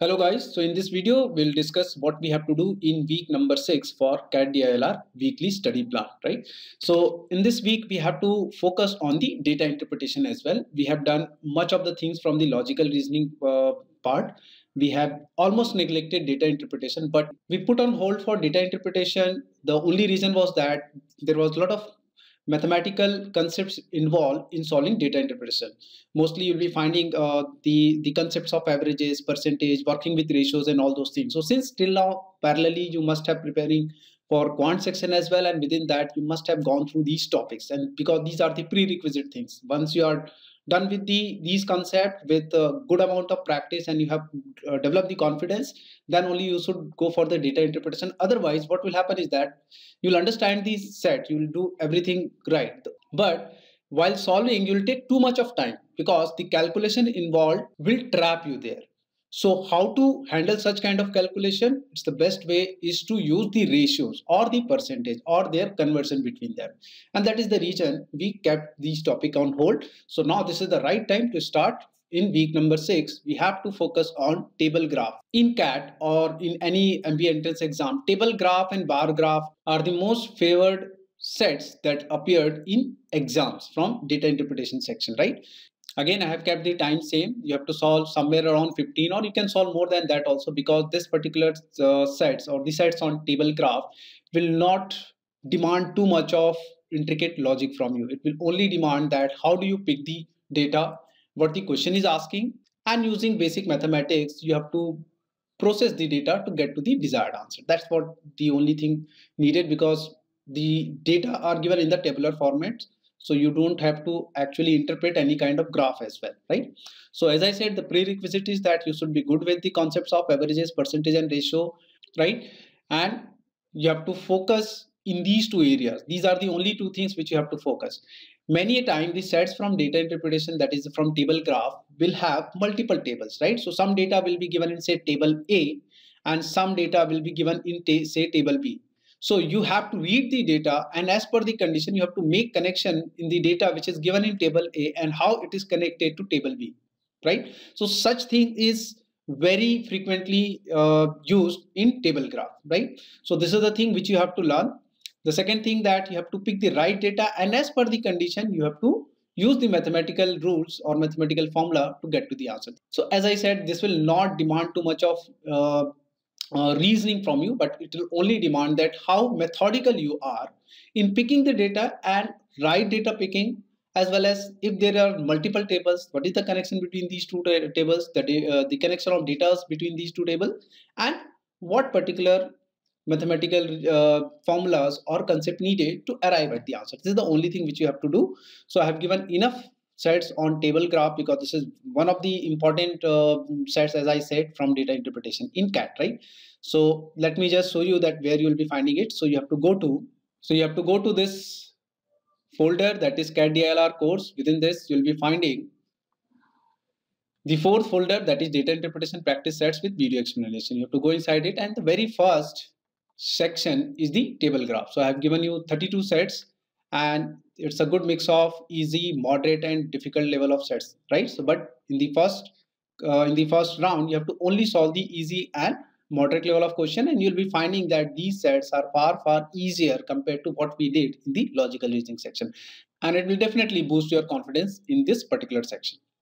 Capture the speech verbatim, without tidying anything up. Hello guys, so in this video we'll discuss what we have to do in week number six for C A T D I L R weekly study plan, right? So in this week we have to focus on the data interpretation as well. We have done much of the things from the logical reasoning uh, part. We have almost neglected data interpretation, but we put on hold for data interpretation. The only reason was that there was a lot of mathematical concepts involved in solving data interpretation. Mostly you'll be finding uh, the, the concepts of averages, percentage, working with ratios and all those things. So since till now, parallelly, you must have preparing for quant section as well, and within that you must have gone through these topics, and because these are the prerequisite things. Once you are done with the these concepts with a good amount of practice and you have uh, developed the confidence, then only you should go for the data interpretation. Otherwise what will happen is that you'll understand the set, you'll do everything right, but while solving you'll take too much of time because the calculation involved will trap you there. So how to handle such kind of calculation? It's the best way is to use the ratios or the percentage or their conversion between them. And that is the reason we kept these topic on hold. So now this is the right time to start. In week number six, we have to focus on table graph. In C A T or in any M B A entrance exam, table graph and bar graph are the most favored sets that appeared in exams from data interpretation section, right? Again, I have kept the time same. You have to solve somewhere around fifteen, or you can solve more than that also, because this particular uh, sets or the sets on table graph will not demand too much of intricate logic from you. It will only demand that how do you pick the data, what the question is asking, and using basic mathematics, you have to process the data to get to the desired answer. That's what the only thing needed, because the data are given in the tabular format. So you don't have to actually interpret any kind of graph as well, right? So as I said, the prerequisite is that you should be good with the concepts of averages, percentage and ratio, right? And you have to focus in these two areas. These are the only two things which you have to focus. Many a time the sets from data interpretation, that is from table graph, will have multiple tables, right? So some data will be given in say table A and some data will be given in ta- say table B. So you have to read the data, and as per the condition, you have to make connection in the data which is given in table A and how it is connected to table B, right? So such thing is very frequently uh, used in table graph, right? So this is the thing which you have to learn. The second thing that you have to pick the right data, and as per the condition, you have to use the mathematical rules or mathematical formula to get to the answer. So as I said, this will not demand too much of uh, Uh, reasoning from you, but it will only demand that how methodical you are in picking the data and right data picking, as well as if there are multiple tables, what is the connection between these two tables, the, uh, the connection of data between these two tables, and what particular mathematical uh, formulas or concept needed to arrive at the answer. This is the only thing which you have to do. So I have given enough sets on table graph because this is one of the important uh, sets, as I said, from data interpretation in C A T, right? So let me just show you that where you will be finding it. So you have to go to, so you have to go to this folder, that is C A T D I L R course. Within this, you'll be finding the fourth folder, that is data interpretation practice sets with video explanation. You have to go inside it, and the very first section is the table graph. So I have given you thirty-two sets, and it's a good mix of easy, moderate and difficult level of sets, right? So but in the first uh, in the first round, you have to only solve the easy and moderate level of question, and you'll be finding that these sets are far far easier compared to what we did in the logical reasoning section, and it will definitely boost your confidence in this particular section.